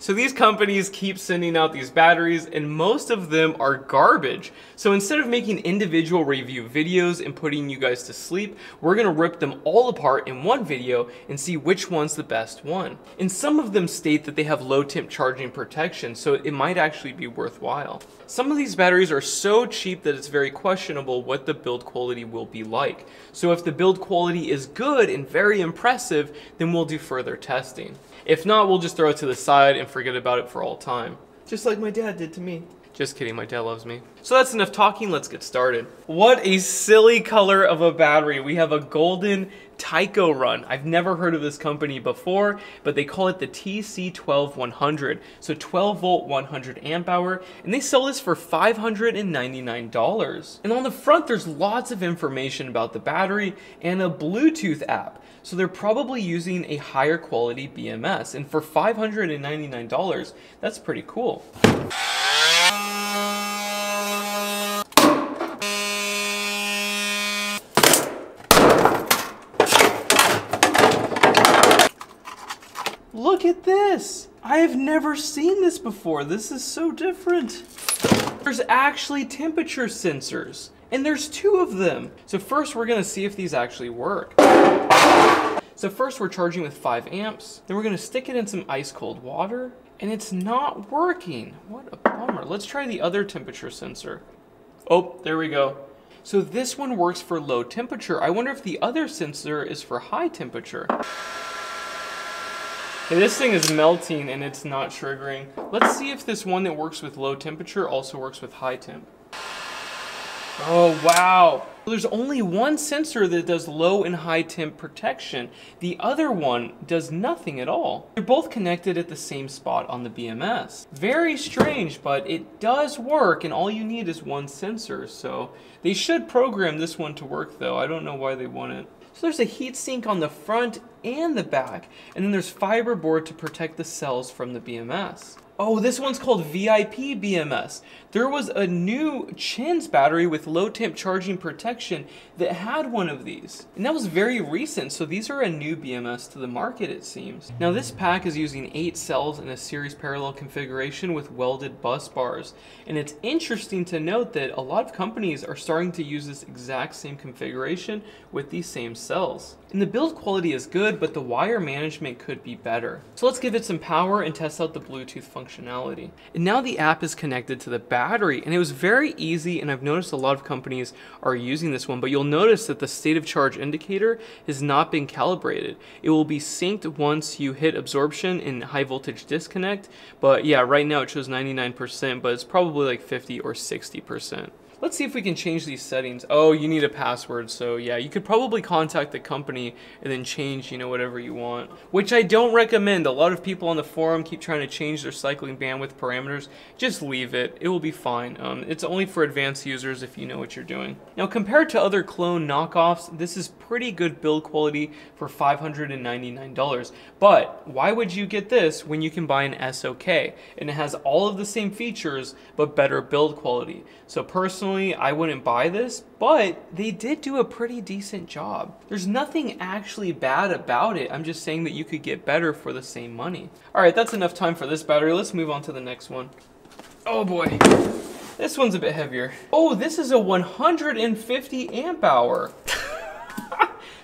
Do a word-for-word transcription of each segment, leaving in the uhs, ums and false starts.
So these companies keep sending out these batteries and most of them are garbage. So instead of making individual review videos and putting you guys to sleep, we're gonna rip them all apart in one video and see which one's the best one. And some of them state that they have low temp charging protection, so it might actually be worthwhile. Some of these batteries are so cheap that it's very questionable what the build quality will be like. So if the build quality is good and very impressive, then we'll do further testing. If not, we'll just throw it to the side and forget about it for all time. Just like my dad did to me. Just kidding, my dad loves me. So that's enough talking, let's get started. What a silly color of a battery. We have a golden Tycorun. I've never heard of this company before, but they call it the T C one two one zero zero. So twelve volt, one hundred amp hour, and they sell this for five hundred ninety-nine dollars. And on the front, there's lots of information about the battery and a Bluetooth app. So they're probably using a higher quality B M S. And for five hundred ninety-nine dollars, that's pretty cool. Look at this! I have never seen this before. This is so different. There's actually temperature sensors, and there's two of them. So first we're gonna see if these actually work. So first we're charging with five amps, then we're gonna stick it in some ice cold water, and it's not working. What a bummer. Let's try the other temperature sensor. Oh, there we go. So this one works for low temperature. I wonder if the other sensor is for high temperature. Hey, this thing is melting and it's not triggering. Let's see if this one that works with low temperature also works with high temp. Oh, wow. There's only one sensor that does low and high temp protection. The other one does nothing at all. They're both connected at the same spot on the B M S. Very strange, but it does work, and all you need is one sensor. So they should program this one to work, though. I don't know why they wouldn't. So there's a heat sink on the front and the back, and then there's fiber board to protect the cells from the B M S. Oh, this one's called V I P B M S. There was a new Chin's battery with low temp charging protection that had one of these. And that was very recent, so these are a new B M S to the market, it seems. Now this pack is using eight cells in a series parallel configuration with welded bus bars. And it's interesting to note that a lot of companies are starting to use this exact same configuration with these same cells. And the build quality is good, but the wire management could be better. So let's give it some power and test out the Bluetooth functionality. And now the app is connected to the battery, and it was very easy, and I've noticed a lot of companies are using this one, but you'll notice that the state of charge indicator has not been calibrated. It will be synced once you hit absorption and high voltage disconnect, but yeah, right now it shows ninety-nine percent, but it's probably like fifty or sixty percent. Let's see if we can change these settings. Oh, you need a password, so yeah, you could probably contact the company and then change, you know, whatever you want, which I don't recommend. A lot of people on the forum keep trying to change their cycling bandwidth parameters. Just leave it, it will be fine. Um, it's only for advanced users if you know what you're doing. Now, compared to other clone knockoffs, this is pretty good build quality for five hundred ninety-nine dollars, but why would you get this when you can buy an S O K? And it has all of the same features, but better build quality. So personally, I wouldn't buy this, but they did do a pretty decent job. There's nothing actually bad about it. I'm just saying that you could get better for the same money. All right, that's enough time for this battery. Let's move on to the next one. Oh boy, this one's a bit heavier. Oh, this is a one hundred fifty amp hour.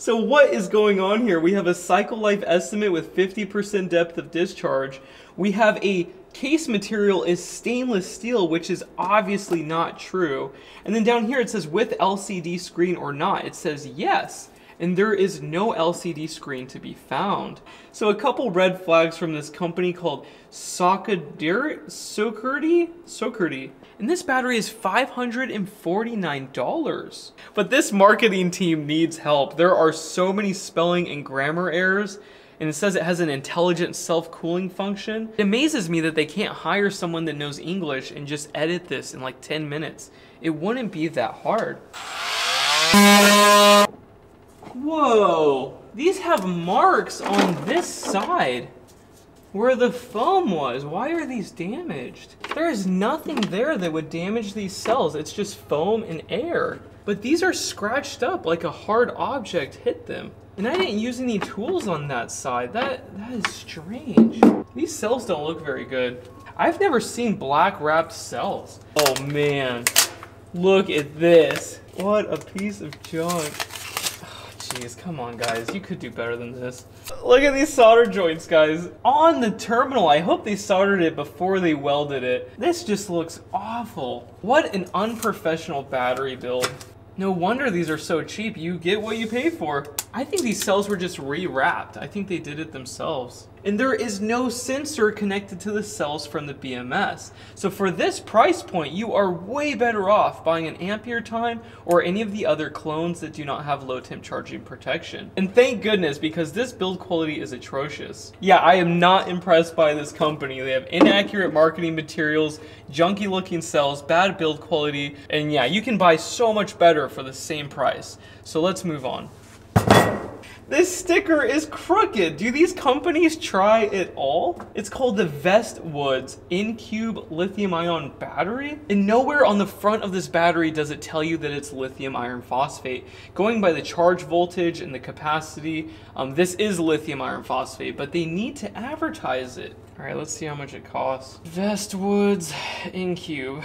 So what is going on here? We have a cycle life estimate with fifty percent depth of discharge. We have a case material is stainless steel, which is obviously not true. And then down here it says with L C D screen or not. It says yes. And there is no L C D screen to be found. So a couple red flags from this company called Sokerdy, Sokerdy, Sokerdy. And this battery is five hundred forty-nine dollars. But this marketing team needs help. There are so many spelling and grammar errors. And it says it has an intelligent self-cooling function. It amazes me that they can't hire someone that knows English and just edit this in like ten minutes. It wouldn't be that hard. Whoa, these have marks on this side where the foam was. Why are these damaged? There is nothing there that would damage these cells. It's just foam and air. But these are scratched up like a hard object hit them. And I didn't use any tools on that side. That, that is strange. These cells don't look very good. I've never seen black wrapped cells. Oh man, look at this. What a piece of junk. Jeez, come on guys, you could do better than this. Look at these solder joints, guys, on the terminal. I hope they soldered it before they welded it. This just looks awful. What an unprofessional battery build. No wonder these are so cheap. You get what you pay for. I think these cells were just re-wrapped. I think they did it themselves. And there is no sensor connected to the cells from the B M S. So for this price point, you are way better off buying an Ampere Time or any of the other clones that do not have low temp charging protection. And thank goodness, because this build quality is atrocious. Yeah, I am not impressed by this company. They have inaccurate marketing materials, junky looking cells, bad build quality, and yeah, you can buy so much better for the same price. So let's move on. This sticker is crooked. Do these companies try at all? It's called the Vestwoods Incube Lithium Ion Battery. And nowhere on the front of this battery does it tell you that it's lithium iron phosphate. Going by the charge voltage and the capacity, um, this is lithium iron phosphate, but they need to advertise it. All right, let's see how much it costs. Vestwoods Incube.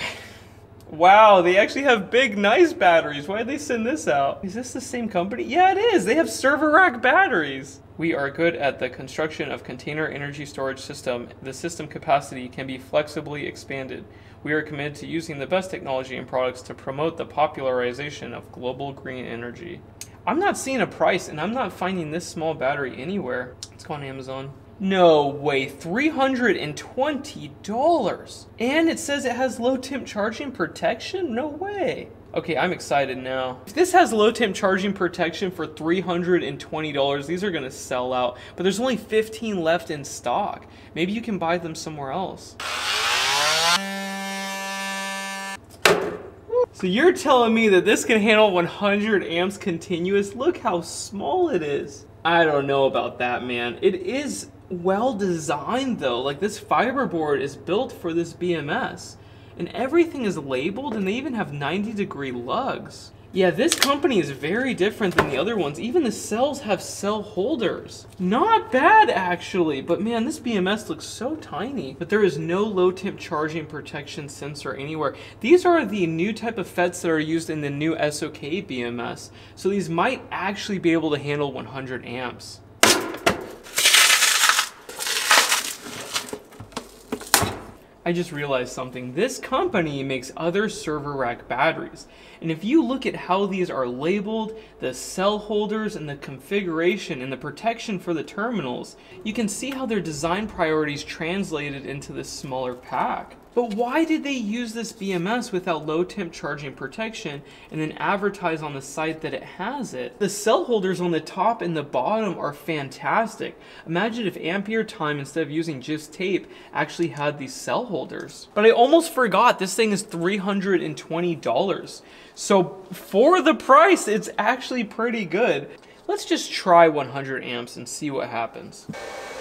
Wow, they actually have big, nice batteries. Why did they send this out? Is this the same company? Yeah, it is. They have server rack batteries. We are good at the construction of container energy storage system. The system capacity can be flexibly expanded. We are committed to using the best technology and products to promote the popularization of global green energy. I'm not seeing a price, and I'm not finding this small battery anywhere. Let's go on Amazon. No way, three hundred twenty dollars. And it says it has low temp charging protection? No way. Okay, I'm excited now. If this has low temp charging protection for three hundred twenty dollars, these are gonna sell out, but there's only fifteen left in stock. Maybe you can buy them somewhere else. So you're telling me that this can handle one hundred amps continuous? Look how small it is. I don't know about that, man. It is well designed though. Like, this fiberboard is built for this B M S and everything is labeled, and they even have ninety degree lugs. Yeah, this company is very different than the other ones. Even the cells have cell holders. Not bad actually, but man, this B M S looks so tiny. But there is no low temp charging protection sensor anywhere. These are the new type of F E Ts that are used in the new S O K B M S. So these might actually be able to handle one hundred amps. I just realized something. This company makes other server rack batteries. And if you look at how these are labeled, the cell holders and the configuration and the protection for the terminals, you can see how their design priorities translated into this smaller pack. But why did they use this B M S without low temp charging protection and then advertise on the site that it has it? The cell holders on the top and the bottom are fantastic. Imagine if Ampere Time, instead of using just tape, actually had these cell holders. But I almost forgot, this thing is three hundred twenty dollars. So for the price, it's actually pretty good. Let's just try one hundred amps and see what happens.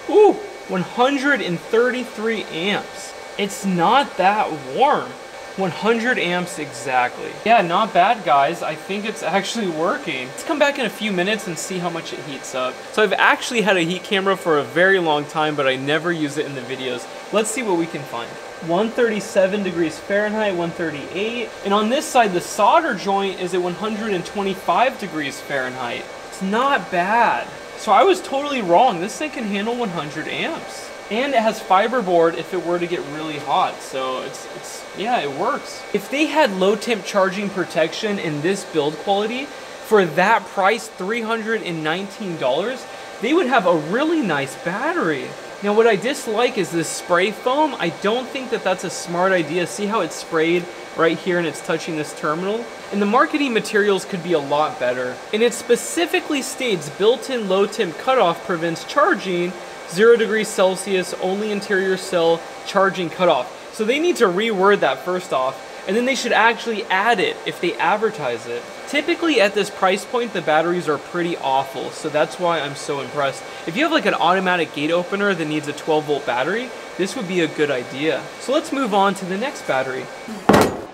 Ooh, one hundred thirty-three amps. It's not that warm. one hundred amps exactly. Yeah, not bad guys. I think it's actually working. Let's come back in a few minutes and see how much it heats up. So I've actually had a heat camera for a very long time, but I never use it in the videos. Let's see what we can find. one hundred thirty-seven degrees Fahrenheit, one hundred thirty-eight. And on this side, the solder joint is at one hundred twenty-five degrees Fahrenheit. It's not bad. So I was totally wrong. This thing can handle one hundred amps. And it has fiberboard if it were to get really hot. So it's, it's, yeah, it works. If they had low temp charging protection in this build quality, for that price, three hundred nineteen dollars, they would have a really nice battery. Now what I dislike is this spray foam. I don't think that that's a smart idea. See how it's sprayed right here and it's touching this terminal? And the marketing materials could be a lot better. And it specifically states built-in low temp cutoff prevents charging, zero degrees Celsius, only interior cell charging cutoff. So they need to reword that first off, and then they should actually add it if they advertise it. Typically at this price point, the batteries are pretty awful, so that's why I'm so impressed. If you have like an automatic gate opener that needs a twelve volt battery, this would be a good idea. So let's move on to the next battery.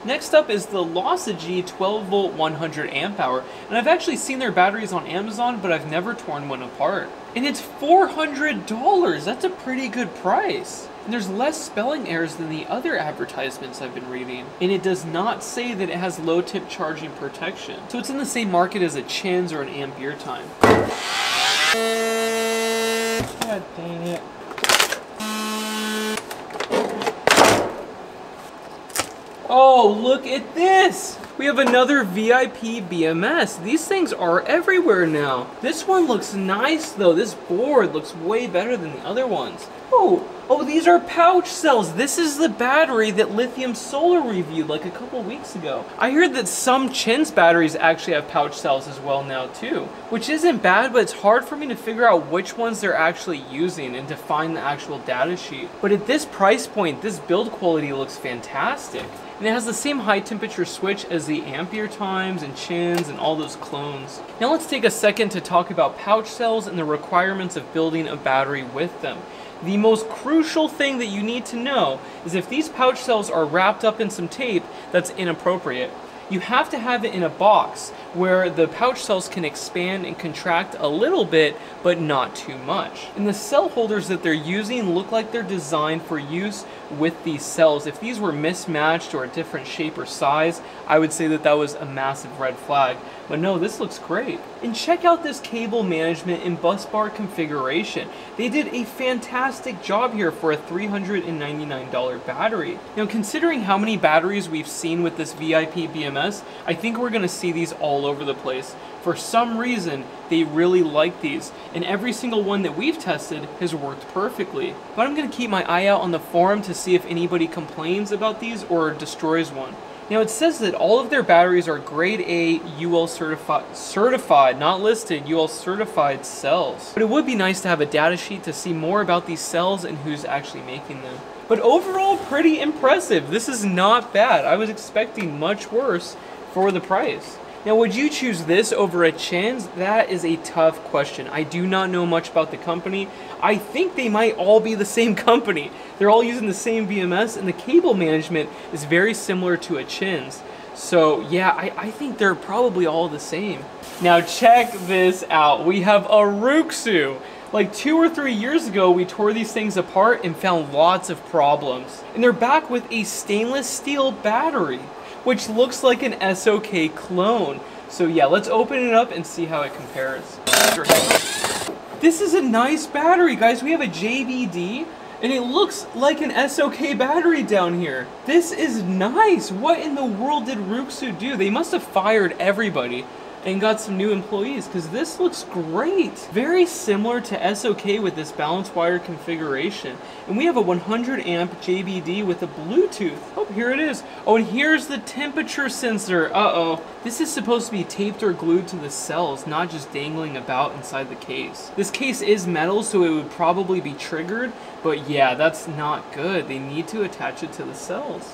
Next up is the Lossigy twelve volt one hundred amp hour, and I've actually seen their batteries on Amazon, but I've never torn one apart. And it's four hundred dollars! That's a pretty good price! And there's less spelling errors than the other advertisements I've been reading, and it does not say that it has low tip charging protection. So it's in the same market as a Chins or an Ampere Time. God dang it. Oh, look at this! We have another V I P B M S. These things are everywhere now. This one looks nice though. This board looks way better than the other ones. Oh, oh, these are pouch cells. This is the battery that Lithium Solar reviewed like a couple weeks ago. I heard that some Chins batteries actually have pouch cells as well now too, which isn't bad, but it's hard for me to figure out which ones they're actually using and to find the actual data sheet. But at this price point, this build quality looks fantastic. And it has the same high temperature switch as the Ampere Times and Chins and all those clones. Now let's take a second to talk about pouch cells and the requirements of building a battery with them. The most crucial thing that you need to know is if these pouch cells are wrapped up in some tape, that's inappropriate. You have to have it in a box where the pouch cells can expand and contract a little bit, but not too much. And the cell holders that they're using look like they're designed for use with these cells. If these were mismatched or a different shape or size, I would say that that was a massive red flag. But no, this looks great. And check out this cable management and bus bar configuration. They did a fantastic job here for a three hundred ninety-nine dollar battery. Now, considering how many batteries we've seen with this V I P B M S, I think we're gonna see these all over the place. For some reason, they really like these, and every single one that we've tested has worked perfectly. But I'm gonna keep my eye out on the forum to see if anybody complains about these or destroys one. Now it says that all of their batteries are grade A U L certified, certified, not listed, U L certified cells. But it would be nice to have a data sheet to see more about these cells and who's actually making them. But overall, pretty impressive. This is not bad. I was expecting much worse for the price. Now, would you choose this over a Chins? That is a tough question. I do not know much about the company. I think they might all be the same company. They're all using the same B M S, and the cable management is very similar to a Chins. So yeah, I, I think they're probably all the same. Now check this out. We have a Ruixu. Like two or three years ago, we tore these things apart and found lots of problems. And they're back with a stainless steel battery, which looks like an S O K clone. So yeah, let's open it up and see how it compares. This is a nice battery, guys. We have a J V D, and it looks like an S O K battery down here. This is nice. What in the world did Ruixu do? They must have fired everybody and got some new employees, because this looks great. Very similar to S O K with this balanced wire configuration. And we have a one hundred amp J B D with a Bluetooth. Oh, here it is. Oh, and here's the temperature sensor. Uh-oh. This is supposed to be taped or glued to the cells, not just dangling about inside the case. This case is metal, so it would probably be triggered, but yeah, that's not good. They need to attach it to the cells.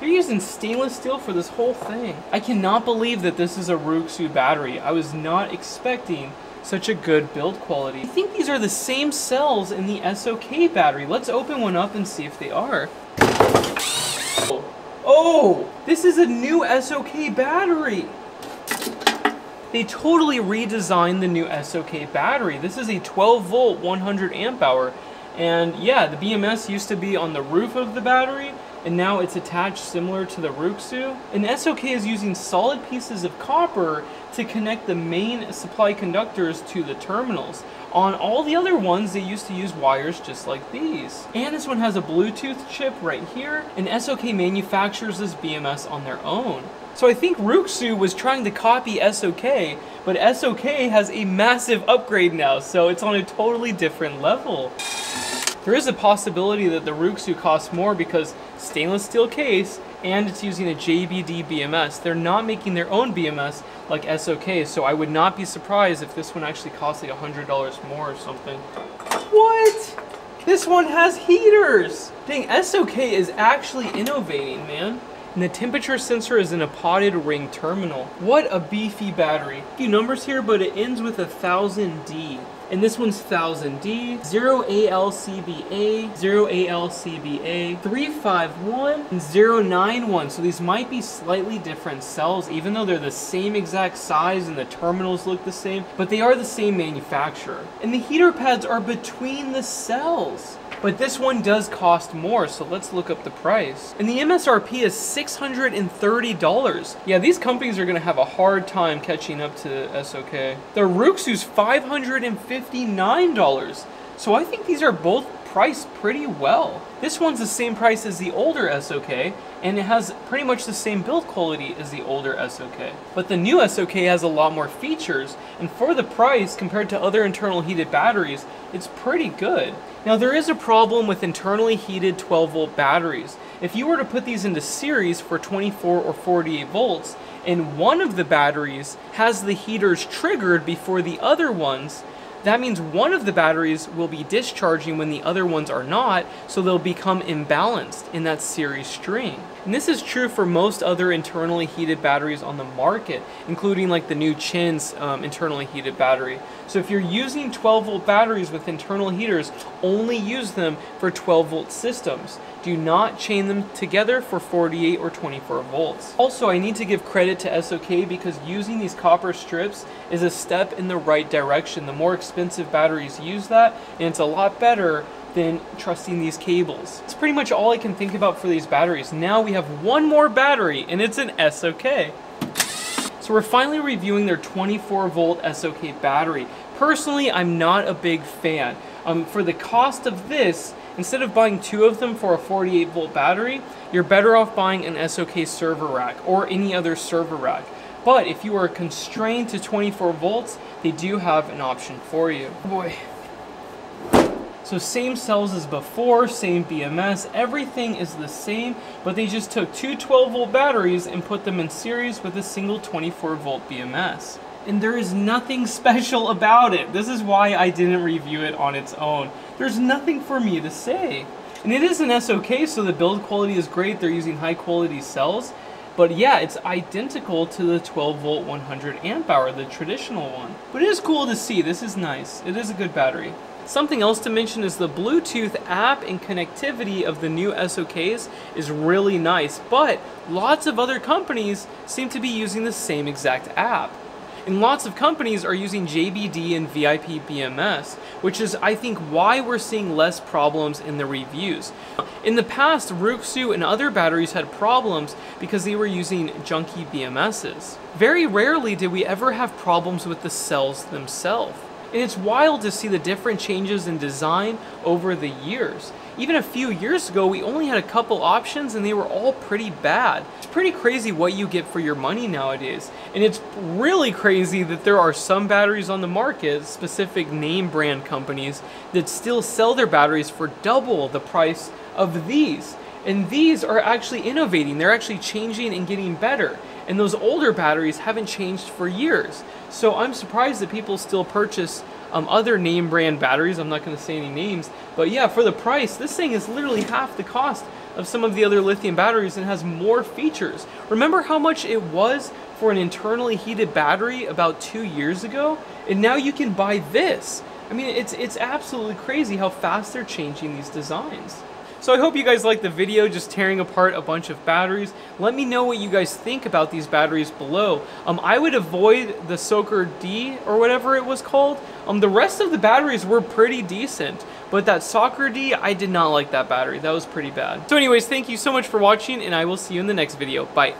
They're using stainless steel for this whole thing. I cannot believe that this is a Ruixu battery. I was not expecting such a good build quality. I think these are the same cells in the S O K battery. Let's open one up and see if they are. Oh, this is a new S O K battery. They totally redesigned the new S O K battery. This is a twelve volt one hundred amp hour. And yeah, the B M S used to be on the roof of the battery, and now it's attached similar to the Ruixu. And S O K is using solid pieces of copper to connect the main supply conductors to the terminals. On all the other ones, they used to use wires just like these. And this one has a Bluetooth chip right here, and S O K manufactures this B M S on their own. So I think Ruixu was trying to copy S O K, but S O K has a massive upgrade now, so it's on a totally different level. There is a possibility that the Ruixu costs more because stainless steel case, and it's using a J B D B M S. They're not making their own B M S like S O K, so I would not be surprised if this one actually costs like one hundred dollars more or something. What? This one has heaters! Dang, S O K is actually innovating, man. And the temperature sensor is in a potted ring terminal. What a beefy battery. A few numbers here, but it ends with a one thousand D. and this one's one thousand D, zero A L C B A, zero A L C B A, three five one, and zero nine one. So these might be slightly different cells, even though they're the same exact size and the terminals look the same, but they are the same manufacturer. And the heater pads are between the cells. But this one does cost more, so let's look up the price. And the M S R P is six hundred thirty dollars. Yeah, these companies are gonna have a hard time catching up to S O K. The Ruixu's five hundred fifty-nine dollars. So I think these are both priced pretty well. This one's the same price as the older S O K, and it has pretty much the same build quality as the older S O K. But the new S O K has a lot more features, and for the price, compared to other internal heated batteries, it's pretty good. Now there is a problem with internally heated twelve volt batteries. If you were to put these into series for twenty-four or forty-eight volts, and one of the batteries has the heaters triggered before the other ones, that means one of the batteries will be discharging when the other ones are not, so they'll become imbalanced in that series string. And this is true for most other internally heated batteries on the market, including like the new Chin's um, internally heated battery. So if you're using twelve volt batteries with internal heaters, only use them for twelve volt systems. Do not chain them together for forty-eight or twenty-four volts. Also, I need to give credit to S O K because using these copper strips is a step in the right direction. The more expensive batteries use that, and it's a lot better than trusting these cables. It's pretty much all I can think about for these batteries. Now we have one more battery, and it's an S O K. So we're finally reviewing their twenty-four volt S O K battery. Personally, I'm not a big fan. Um, for the cost of this, instead of buying two of them for a forty-eight volt battery, you're better off buying an S O K server rack or any other server rack. But if you are constrained to twenty-four volts, they do have an option for you. Oh boy. So same cells as before, same B M S, everything is the same, but they just took two twelve volt batteries and put them in series with a single twenty-four volt B M S. And there is nothing special about it. This is why I didn't review it on its own. There's nothing for me to say. And it is an S O K, so the build quality is great. They're using high quality cells. But yeah, it's identical to the twelve volt one hundred amp hour, the traditional one. But it is cool to see. This is nice. It is a good battery. Something else to mention is the Bluetooth app and connectivity of the new S O Ks is really nice, but lots of other companies seem to be using the same exact app. And lots of companies are using J B D and V I P B M S, which is, I think, why we're seeing less problems in the reviews. In the past, Ruixu and other batteries had problems because they were using junky B M Ss. Very rarely did we ever have problems with the cells themselves. And it's wild to see the different changes in design over the years. Even a few years ago, we only had a couple options and they were all pretty bad. It's pretty crazy what you get for your money nowadays. And it's really crazy that there are some batteries on the market, specific name brand companies, that still sell their batteries for double the price of these. And these are actually innovating. They're actually changing and getting better. And those older batteries haven't changed for years. So I'm surprised that people still purchase um, other name brand batteries. I'm not gonna say any names, but yeah, for the price, this thing is literally half the cost of some of the other lithium batteries and has more features. Remember how much it was for an internally heated battery about two years ago? And now you can buy this. I mean, it's, it's absolutely crazy how fast they're changing these designs. So I hope you guys liked the video, just tearing apart a bunch of batteries. Let me know what you guys think about these batteries below. Um, I would avoid the Sokerdy or whatever it was called. Um, the rest of the batteries were pretty decent, but that Sokerdy, I did not like that battery. That was pretty bad. So anyways, thank you so much for watching, and I will see you in the next video. Bye.